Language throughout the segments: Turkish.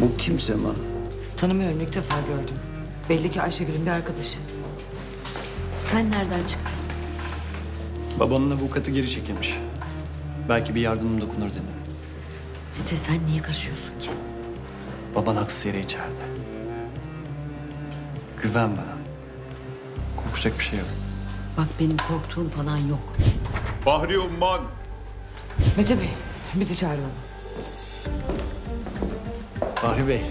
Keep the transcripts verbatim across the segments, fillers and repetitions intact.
Bu kim Sema? Tanımıyorum, ilk defa gördüm. Belli ki Ayşegül'ün bir arkadaşı. Sen nereden çıktın? Babamın avukatı geri çekilmiş. Belki bir yardımım dokunur dedim. Mete, sen niye karışıyorsun ki? Baban haksız yere içeride. Güven bana. Korkacak bir şey yok. Bak, benim korktuğum falan yok. Bahri umman. Mete Bey, bizi çağırın. Bahri Bey,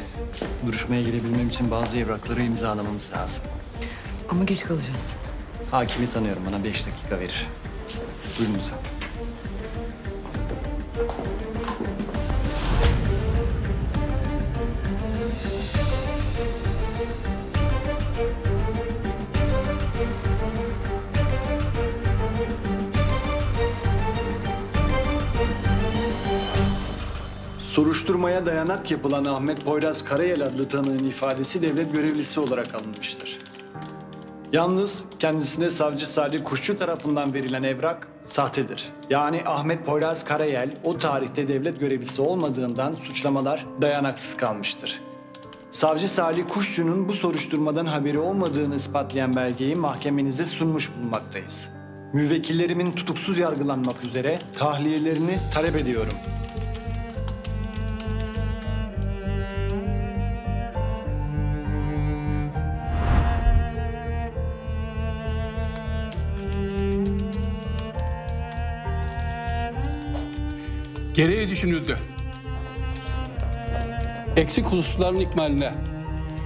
duruşmaya girebilmem için bazı evrakları imzalamamız lazım. Ama geç kalacağız. Hakimi tanıyorum, bana beş dakika verir. Buyurun lütfen. Soruşturmaya dayanak yapılan Ahmet Poyraz Karayel adlı tanığın ifadesi devlet görevlisi olarak alınmıştır. Yalnız kendisine savcı Salih Kuşçu tarafından verilen evrak sahtedir. Yani Ahmet Poyraz Karayel o tarihte devlet görevlisi olmadığından suçlamalar dayanaksız kalmıştır. Savcı Salih Kuşçu'nun bu soruşturmadan haberi olmadığını ispatlayan belgeyi mahkemenize sunmuş bulunmaktayız. Müvekkillerimin tutuksuz yargılanmak üzere tahliyelerini talep ediyorum. Gereği düşünüldü. Eksik hususların ikmaline,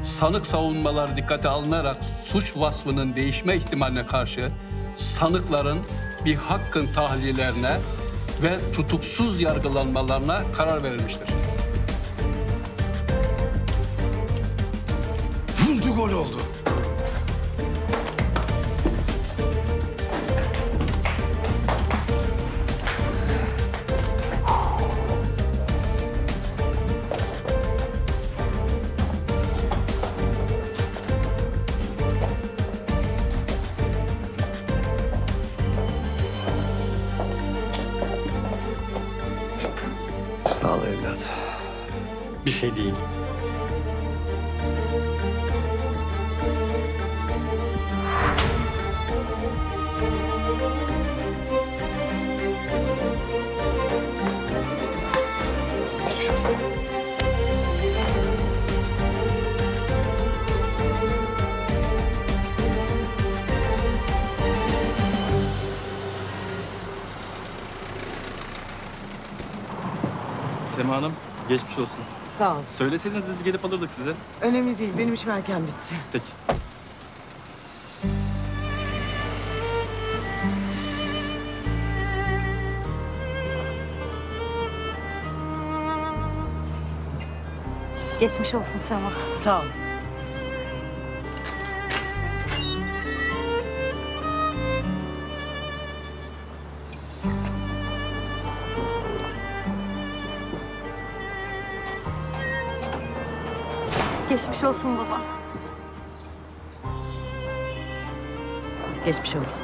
sanık savunmaları dikkate alınarak suç vasfının değişme ihtimaline karşı sanıkların bir hakkın tahliyelerine ve tutuksuz yargılanmalarına karar verilmiştir. Vurdu gol oldu. Bir şey değil. Sema Hanım, geçmiş olsun. Sağ ol. Söyleseydiniz biz gelip alırdık size. Önemli değil, benim için erken bitti. Peki. Geçmiş olsun Sema. Sağ ol. Geçmiş olsun baba. Geçmiş olsun.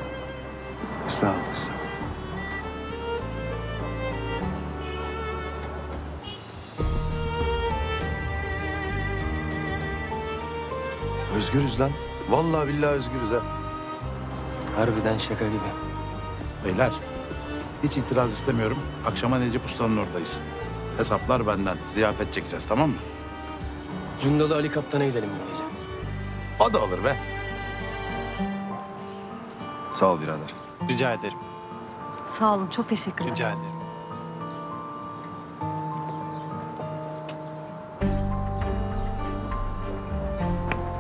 Sağ ol kızım. Özgürüz lan. Vallahi billahi özgürüz ha. Harbiden şaka gibi. Beyler, hiç itiraz istemiyorum. Akşama Necip Usta'nın oradayız. Hesaplar benden. Ziyafet çekeceğiz, tamam mı? Cundalı Ali Kaptan'a gidelim bu gece. O da olur be. Sağ ol birader. Rica ederim. Sağ olun, çok teşekkürler. Rica ederim.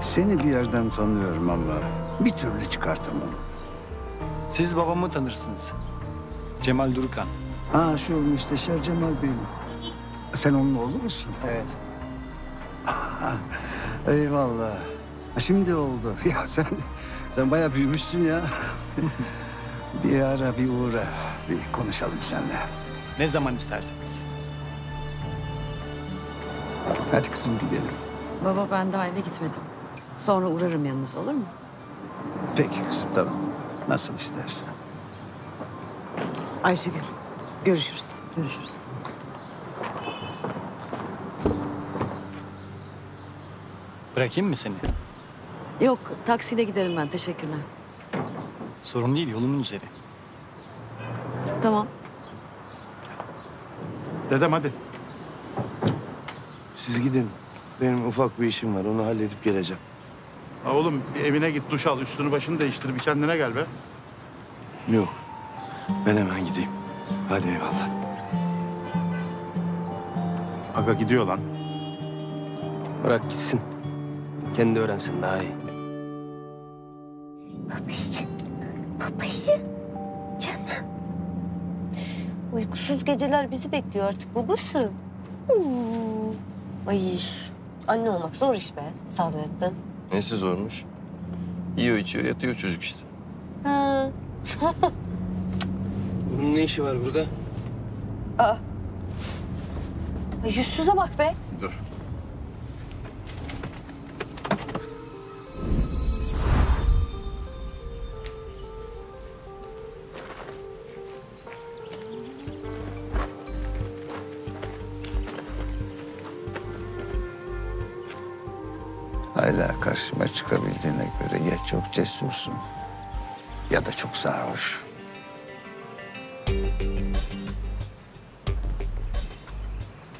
Seni bir yerden tanıyorum ama bir türlü çıkartamadım. Siz babamı tanırsınız. Cemal Durkan. Ha, şu müsteşar Cemal Bey'im. Sen onun oğlu musun? Evet. Eyvallah. Şimdi oldu. Ya sen, sen bayağı büyümüşsün ya. Bir ara bir uğra, bir konuşalım seninle. Ne zaman isterseniz. Hadi kızım gidelim. Baba, ben daha eve gitmedim. Sonra uğrarım yanınıza, olur mu? Peki kızım, tamam. Nasıl istersen. Ayşegül, görüşürüz. Görüşürüz. Bırakayım mı seni? Yok, taksiyle giderim ben. Teşekkürler. Sorun değil, yolumun üzeri. Tamam. Dedem hadi. Siz gidin. Benim ufak bir işim var, onu halledip geleceğim. Ha oğlum, bir evine git, duş al, üstünü başını değiştir, bir kendine gel be. Yok, ben hemen gideyim. Hadi eyvallah. Aga gidiyor lan. Bırak gitsin. Kendi öğrensin daha iyi. Babacığım, babacığım, canım. Uykusuz geceler bizi bekliyor artık babası. Hmm. Ay, anne olmak zor iş be Sadrettin. Nesi zormuş? Yiyor, içiyor, yatıyor çocuk işte. Ha. Bunun ne işi var burada? Aa. Ay, yüzsüze bak be. Dur. Hala karşıma çıkabildiğine göre ya çok cesursun ya da çok sarhoş.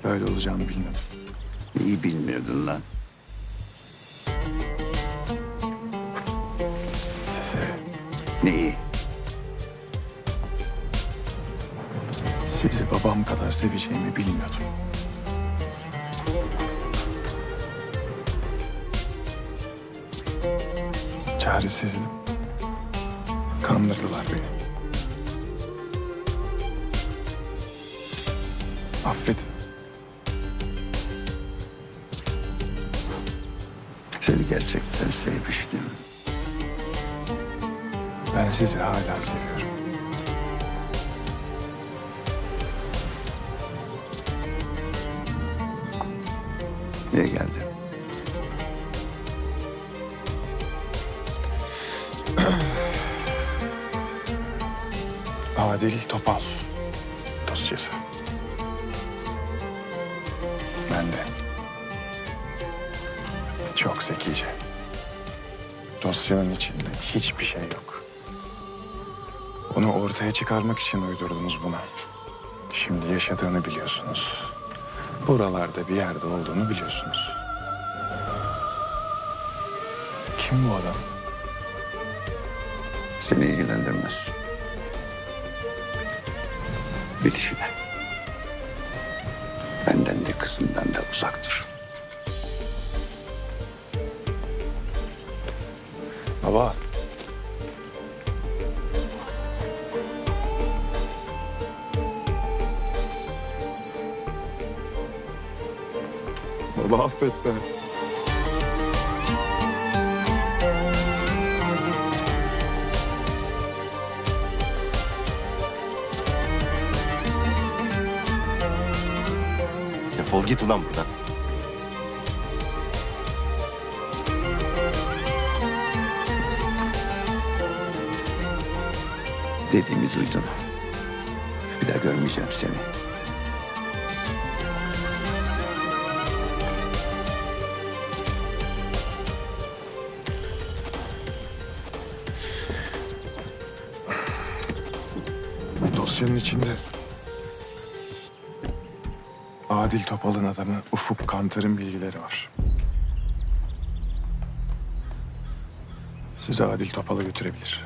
Böyle olacağını bilmiyordum. İyi bilmiyordun lan. Sesi. Neyi? Sizi babam kadar seveceğimi bilmiyordum. Çaresizdim. Kandırdılar beni. Affedin. Seni gerçekten sevmiştim. Ben sizi hala seviyorum. Niye geldin? Adil Topal dosyası. Ben de çok zekice. Dosyanın içinde hiçbir şey yok. Onu ortaya çıkarmak için uydurdunuz buna. Şimdi yaşadığını biliyorsunuz. Buralarda bir yerde olduğunu biliyorsunuz. Kim bu adam? Seni ilgilendirmez. Bitişine. Benden de kızımdan da uzaktır. Baba. Baba affet beni. Ol git ulan buradan. Dediğimi duydun. Bir daha görmeyeceğim seni. Dosyanın içinde... Adil Topal'ın adamı Ufuk Kantar'ın bilgileri var. Sizi Adil Topal'a götürebilir.